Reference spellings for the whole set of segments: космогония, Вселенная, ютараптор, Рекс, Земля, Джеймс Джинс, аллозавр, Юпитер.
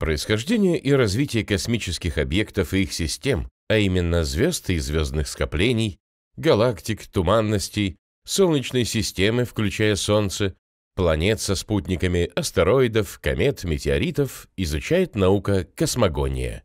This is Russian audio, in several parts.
Происхождение и развитие космических объектов и их систем, а именно звезд и звездных скоплений, галактик, туманностей, Солнечной системы, включая Солнце, планет со спутниками, астероидов, комет, метеоритов, изучает наука космогония.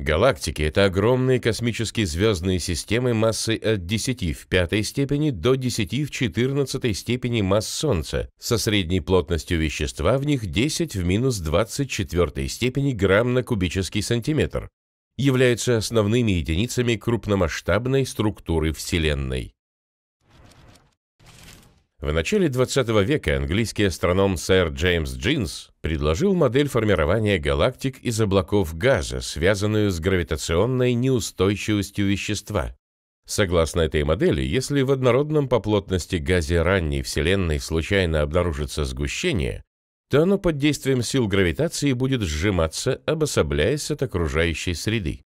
Галактики – это огромные космические звездные системы массой от 10 в 5 степени до 10 в 14 степени масс Солнца, со средней плотностью вещества в них 10 в минус 24 степени грамм на кубический сантиметр, являются основными единицами крупномасштабной структуры Вселенной. В начале 20 века английский астроном сэр Джеймс Джинс предложил модель формирования галактик из облаков газа, связанную с гравитационной неустойчивостью вещества. Согласно этой модели, если в однородном по плотности газе ранней Вселенной случайно обнаружится сгущение, то оно под действием сил гравитации будет сжиматься, обособляясь от окружающей среды.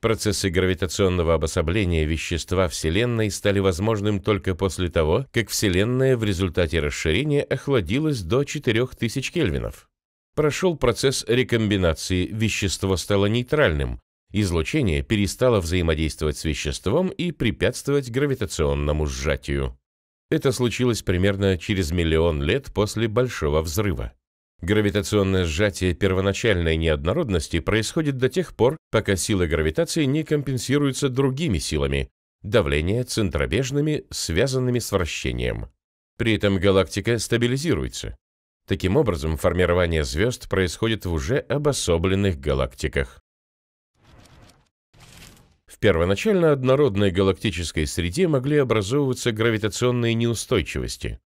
Процессы гравитационного обособления вещества Вселенной стали возможным только после того, как Вселенная в результате расширения охладилась до 4000 кельвинов. Прошел процесс рекомбинации, вещество стало нейтральным, излучение перестало взаимодействовать с веществом и препятствовать гравитационному сжатию. Это случилось примерно через миллион лет после Большого взрыва. Гравитационное сжатие первоначальной неоднородности происходит до тех пор, пока силы гравитации не компенсируются другими силами – давление, центробежными, связанными с вращением. При этом галактика стабилизируется. Таким образом, формирование звезд происходит в уже обособленных галактиках. В первоначально однородной галактической среде могли образовываться гравитационные неустойчивости.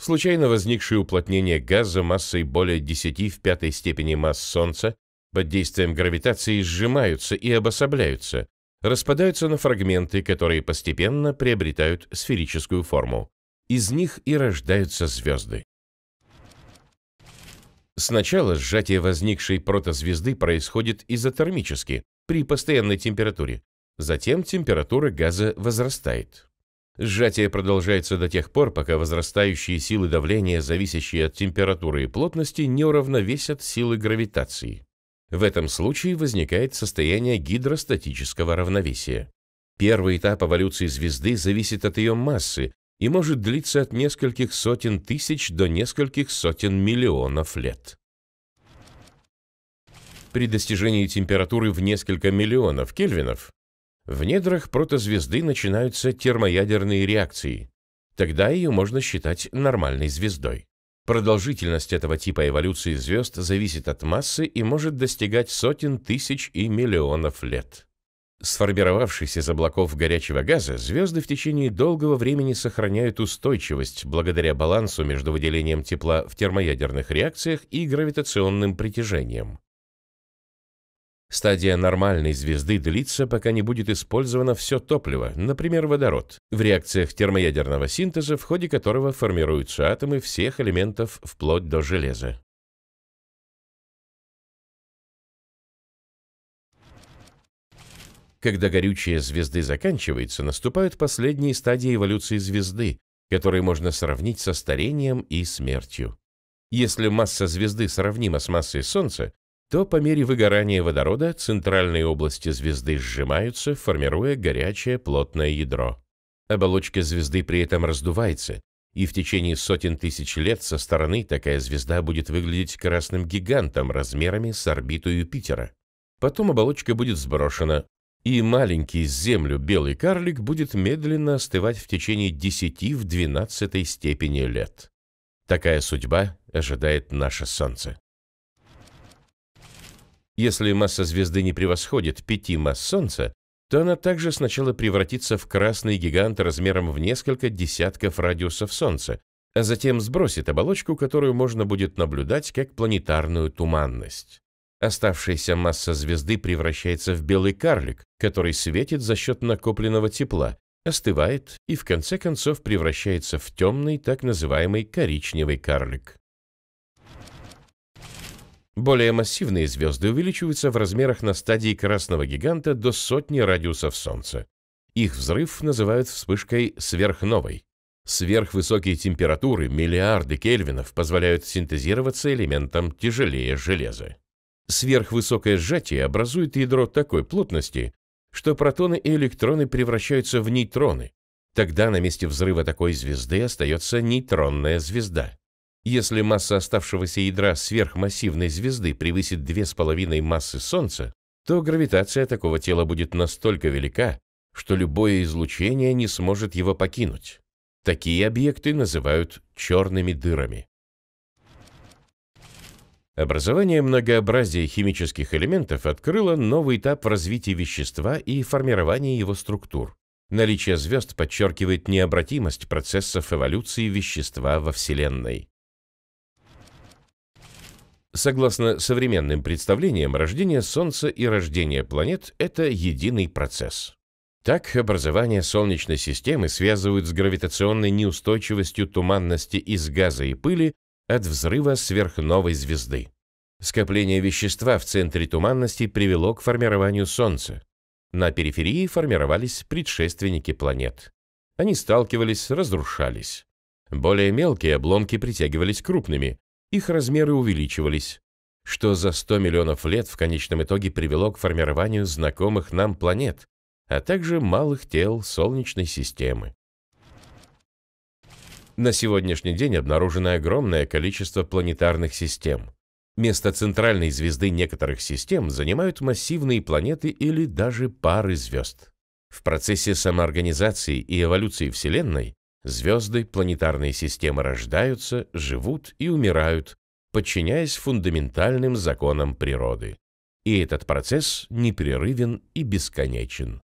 Случайно возникшие уплотнения газа массой более 10 в 5 степени масс Солнца под действием гравитации сжимаются и обособляются, распадаются на фрагменты, которые постепенно приобретают сферическую форму. Из них и рождаются звезды. Сначала сжатие возникшей протозвезды происходит изотермически, при постоянной температуре. Затем температура газа возрастает. Сжатие продолжается до тех пор, пока возрастающие силы давления, зависящие от температуры и плотности, не уравновесят силы гравитации. В этом случае возникает состояние гидростатического равновесия. Первый этап эволюции звезды зависит от ее массы и может длиться от нескольких сотен тысяч до нескольких сотен миллионов лет. При достижении температуры в несколько миллионов кельвинов в недрах протозвезды начинаются термоядерные реакции. Тогда ее можно считать нормальной звездой. Продолжительность этого типа эволюции звезд зависит от массы и может достигать сотен тысяч и миллионов лет. Сформировавшись из облаков горячего газа, звезды в течение долгого времени сохраняют устойчивость благодаря балансу между выделением тепла в термоядерных реакциях и гравитационным притяжением. Стадия нормальной звезды длится, пока не будет использовано все топливо, например, водород, в реакциях термоядерного синтеза, в ходе которого формируются атомы всех элементов вплоть до железа. Когда горючее звезды заканчивается, наступают последние стадии эволюции звезды, которые можно сравнить со старением и смертью. Если масса звезды сравнима с массой Солнца, то по мере выгорания водорода центральные области звезды сжимаются, формируя горячее плотное ядро. Оболочка звезды при этом раздувается, и в течение сотен тысяч лет со стороны такая звезда будет выглядеть красным гигантом размерами с орбиту Юпитера. Потом оболочка будет сброшена, и маленький с Землю белый карлик будет медленно остывать в течение 10 в 12 степени лет. Такая судьба ожидает наше Солнце. Если масса звезды не превосходит 5 масс Солнца, то она также сначала превратится в красный гигант размером в несколько десятков радиусов Солнца, а затем сбросит оболочку, которую можно будет наблюдать как планетарную туманность. Оставшаяся масса звезды превращается в белый карлик, который светит за счет накопленного тепла, остывает и в конце концов превращается в темный, так называемый коричневый карлик. Более массивные звезды увеличиваются в размерах на стадии красного гиганта до сотни радиусов Солнца. Их взрыв называют вспышкой сверхновой. Сверхвысокие температуры, миллиарды кельвинов, позволяют синтезироваться элементам тяжелее железа. Сверхвысокое сжатие образует ядро такой плотности, что протоны и электроны превращаются в нейтроны. Тогда на месте взрыва такой звезды остается нейтронная звезда. Если масса оставшегося ядра сверхмассивной звезды превысит 2,5 массы Солнца, то гравитация такого тела будет настолько велика, что любое излучение не сможет его покинуть. Такие объекты называют черными дырами. Образование многообразия химических элементов открыло новый этап в развитии вещества и формировании его структур. Наличие звезд подчеркивает необратимость процессов эволюции вещества во Вселенной. Согласно современным представлениям, рождение Солнца и рождение планет – это единый процесс. Так, образование Солнечной системы связывают с гравитационной неустойчивостью туманности из газа и пыли от взрыва сверхновой звезды. Скопление вещества в центре туманности привело к формированию Солнца. На периферии формировались предшественники планет. Они сталкивались, разрушались. Более мелкие обломки притягивались крупными, их размеры увеличивались, что за 100 миллионов лет в конечном итоге привело к формированию знакомых нам планет, а также малых тел Солнечной системы. На сегодняшний день обнаружено огромное количество планетарных систем. Место центральной звезды некоторых систем занимают массивные планеты или даже пары звезд. В процессе самоорганизации и эволюции Вселенной звезды, планетарные системы рождаются, живут и умирают, подчиняясь фундаментальным законам природы. И этот процесс непрерывен и бесконечен.